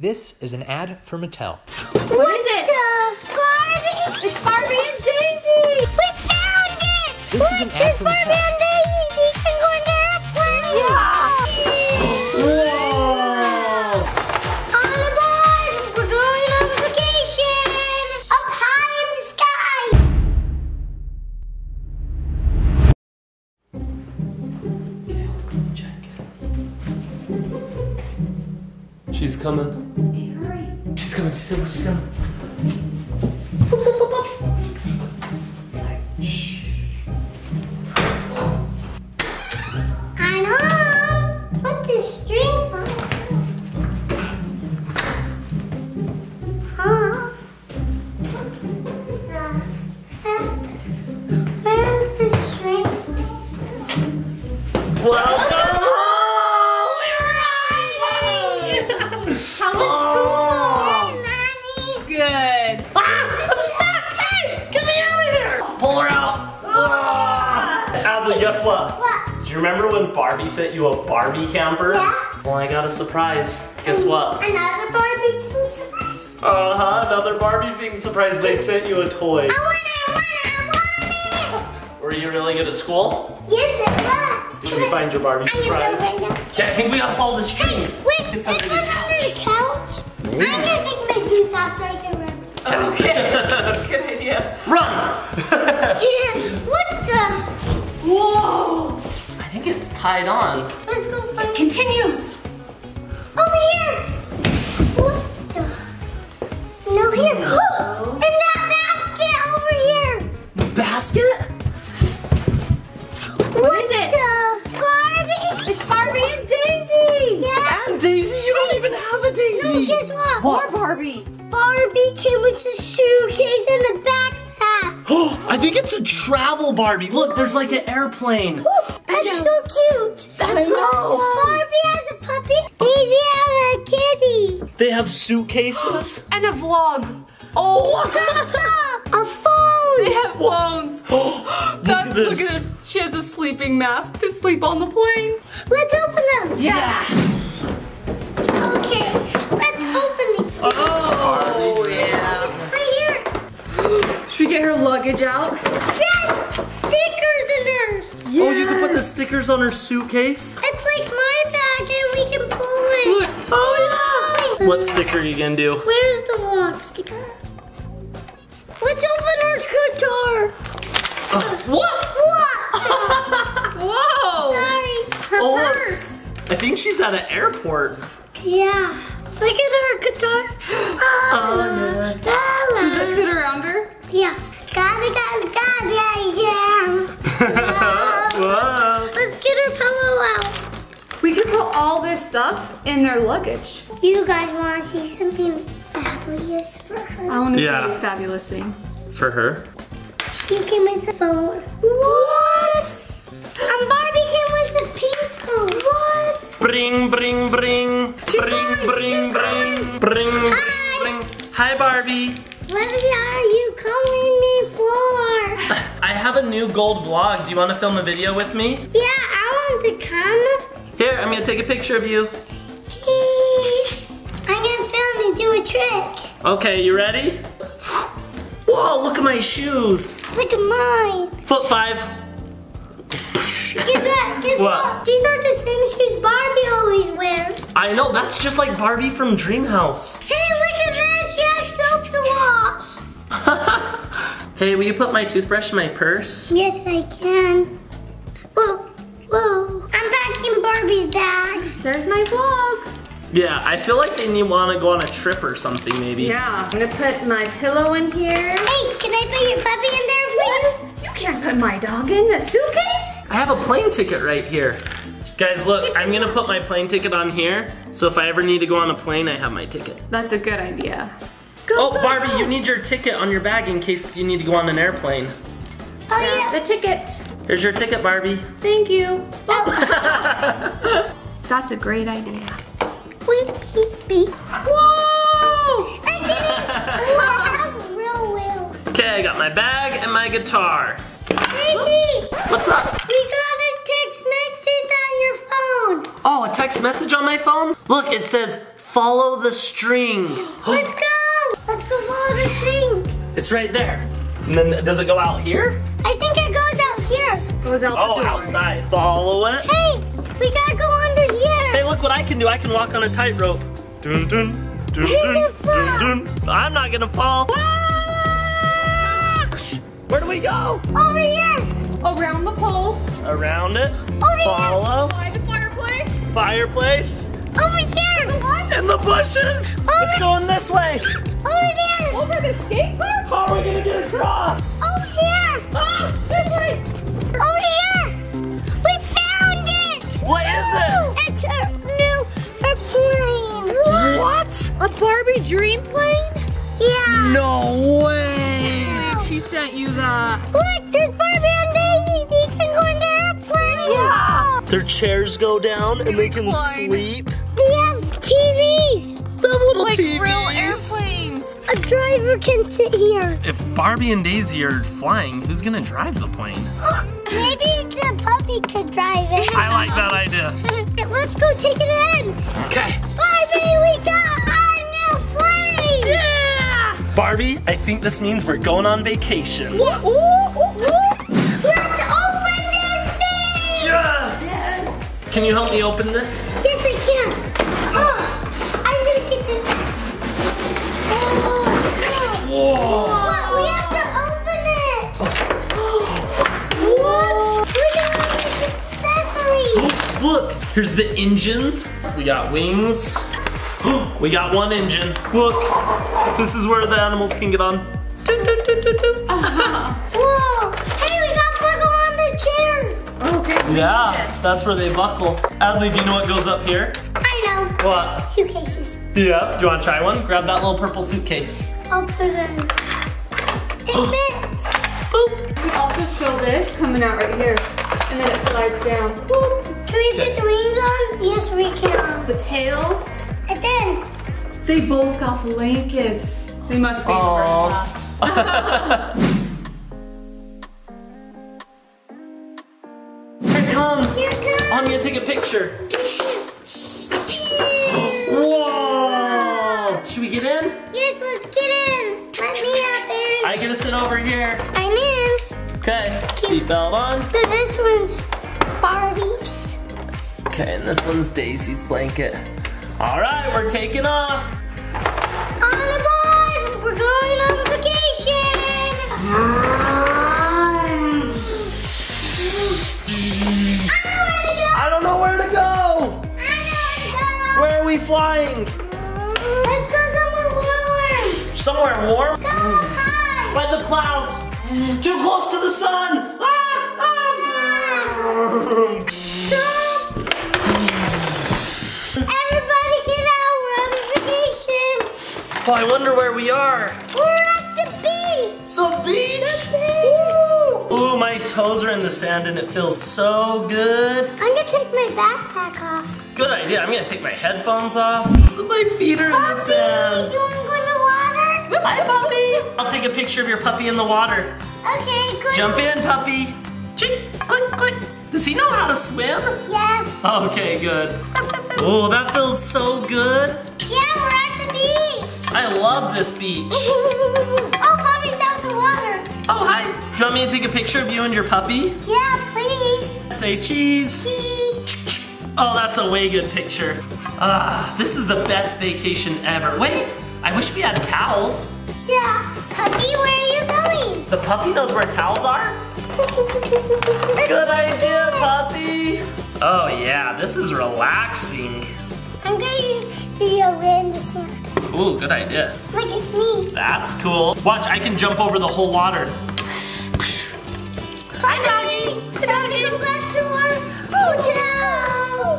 This is an ad for Mattel. What is it? Barbie! It's Barbie and Daisy! We found it! This is an ad for Mattel. Barbie and Daisy! They've been going to airplane! Yeah! Whoa! On the board! We're going on vacation! Up high in the sky! Okay, check. She's coming. She's coming. Boop, boop, boop, boop. Shh. I'm home. What's the string for? Huh? What the heck? Where's the string from? Welcome home! We're on! How was school? Good. Ah, I'm stuck! Hey, get me out of here! Pull her out! Ah. Adley, guess what? What? Do you remember when Barbie sent you a Barbie camper? Yeah. Well, I got a surprise. Guess what? Another Barbie thing surprise? Uh-huh, another Barbie thing surprise. They sent you a toy. I want it! Were you really good at school? Yes, I was. Did you find your Barbie surprise? Okay, I think we gotta follow the stream. Wait, it's under the couch? I'm gonna take my boots off so I can run. Okay, good idea. Run! What the? Whoa! I think it's tied on. Let's go find it. Continues! Over here! What the? No, here. No. And that basket over here! The basket? What is it? Barbie! It's Barbie and Daisy! Yeah. And Daisy? You don't even have a Daisy! No, guess what? What? Or Barbie. Barbie came with a suitcase and a backpack. Oh, I think it's a travel Barbie. Look, there's like an airplane. Oh, that's so cute. That's awesome. Barbie has a puppy. Daisy has a kitty. They have suitcases. And a vlog. Oh, that's a phone. They have phones. Look at this. She has a sleeping mask to sleep on the plane. Let's open them. Yeah. Okay, let's open these. Oh, yeah. Right here. Should we get her luggage out? Yes, stickers in hers. Yes. Oh, you can put the stickers on her suitcase? It's like my bag and we can pull it. Look. Oh, yeah. What sticker are you going to do? Where's the vlog sticker? Let's open her guitar. What? Whoa. Sorry. Her purse. I think she's at an airport. Yeah. Look at her guitar. Does it fit around her? Yeah. Yeah. Whoa. Let's get her pillow out. We could put all this stuff in their luggage. You guys want to see something fabulous for her? I want to see a fabulous thing. For her? She came with the phone. What? And Barbie came with the pizza. What? Bring, bring, bring. Bring, bring, bring. Hi. Bring. Hi, Barbie. What are you calling me for? I have a new gold vlog. Do you want to film a video with me? Yeah, I want to come. Here, I'm going to take a picture of you. Jeez. I'm going to film and do a trick. Okay, you ready? Whoa, look at my shoes. Look at mine. Foot 5. Guess what? These are the same shoes Barbie always wears. I know, that's just like Barbie from Dreamhouse. Hey, look at this, she has soap to wash. Hey, will you put my toothbrush in my purse? Yes, I can. Whoa, whoa. I'm back in Barbie's bags. There's my vlog. Yeah, I feel like they want to go on a trip or something, maybe. Yeah, I'm going to put my pillow in here. Hey, can I put your puppy in there, please? What? You can't put my dog in the suitcase? I have a plane ticket right here. Guys, look, I'm going to put my plane ticket on here, so if I ever need to go on a plane, I have my ticket. That's a good idea. Barbie, you need your ticket on your bag in case you need to go on an airplane. Oh, yeah. The ticket. Here's your ticket, Barbie. Thank you. Oh. That's a great idea. Beep, beep. Whoa! That was real well. Okay, I got my bag and my guitar. Daisy! What's up? We got a text message on your phone. Oh, a text message on my phone? Look, it says Follow the string. Let's go. Let's go follow the string. It's right there. And then does it go out here? I think it goes out here. Goes out the door. Outside. Follow it. Hey, we gotta go under here. Hey, look what I can do. I can walk on a tightrope. Dun, dun, dun, dun, dun, dun. I'm not gonna fall. Where do we go? Over here. Around the pole. Around it. Over follow. Here. By the fireplace. Fireplace. Over here. In the bushes. Over. It's going this way. Over there. Over the skate park. How are we gonna get across? Over here. Ah, this way. Over here. We found it. What is it? It's a new airplane. What? A Barbie dream plane? Yeah. No way. She sent you that. Look, there's Barbie and Daisy. They can go under our plane. Yeah. Their chairs go down and they can sleep. They have TVs. They have little TVs. Like real airplanes. A driver can sit here. If Barbie and Daisy are flying, who's gonna drive the plane? Maybe the puppy could drive it. I like that idea. Let's go take it in. Okay. Barbie, we got our new plane. Yeah. Barbie, I think this means we're going on vacation. Yes. Ooh, ooh, ooh. Let's open this thing! Yes. Yes! Can you help me open this? Yes, I can. Oh, I'm gonna get this. Oh, no. Whoa. What? We have to open it. Oh. What? We're gonna make accessories. Oh, look, here's the engines. We got wings. We got one engine. Look, this is where the animals can get on. Whoa! Hey, we got buckle on the chairs. Okay. Yeah, that's where they buckle. Adley, do you know what goes up here? I know. What? Suitcases. Yeah. Do you want to try one? Grab that little purple suitcase. I'll put it in. It fits. Boop. We also show this coming out right here, and then it slides down. Boop. Can we put the wings on? Yes, we can. The tail. And then they both got blankets. They must be first class. Here it comes. Here it comes. I'm gonna take a picture. Whoa! Should we get in? Yes, let's get in. Let me up in. I gotta sit over here. I'm in. Okay. Seatbelt on. So this one's Barbie's. Okay, and this one's Daisy's blanket. All right, we're taking off. On the board, we're going on vacation. I don't know where to go. I don't know where to go. Where are we flying? Let's go somewhere warm. Somewhere warm? Go high. By the clouds. Too close to the sun. Ah, ah. So oh, I wonder where we are. We're at the beach. The beach? The beach. Ooh, my toes are in the sand and it feels so good. I'm gonna take my backpack off. Good idea. I'm gonna take my headphones off. My feet are in the sand. You wanna go in the water? Hi, puppy. I'll take a picture of your puppy in the water. Okay, good. Jump in, puppy. Chink, click, click. Does he know how to swim? Yes. Okay, good. Oh, that feels so good. Yeah, we're at the beach. I love this beach. Oh, puppy's out the water. Oh, hi. Do you want me to take a picture of you and your puppy? Yeah, please. Say cheese. Cheese. Oh, that's a way good picture. Ah, this is the best vacation ever. Wait, I wish we had towels. Yeah. Puppy, where are you going? The puppy knows where towels are? Good idea, puppy. Oh, yeah, this is relaxing. I'm going to yoga in the sand. Ooh, good idea. Look at me. That's cool. Watch, I can jump over the whole water. Hi, Doggy. Doggy, go back to water. Oh,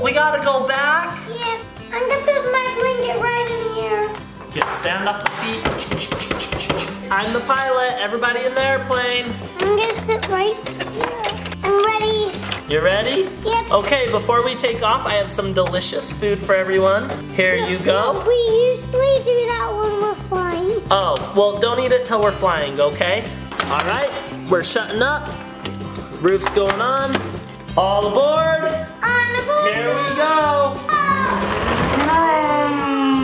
no. We gotta go back? Yeah. I'm gonna put my blanket right in here. Get sand off the feet. I'm the pilot. Everybody in the airplane. I'm gonna sit right here. I'm ready. You ready? Yep. Okay, before we take off, I have some delicious food for everyone. Here you go. We usually do that when we're flying. Oh, well, don't eat it till we're flying, okay? All right, we're shutting up. Roof's going on. All aboard. On the board. Here we go. Oh.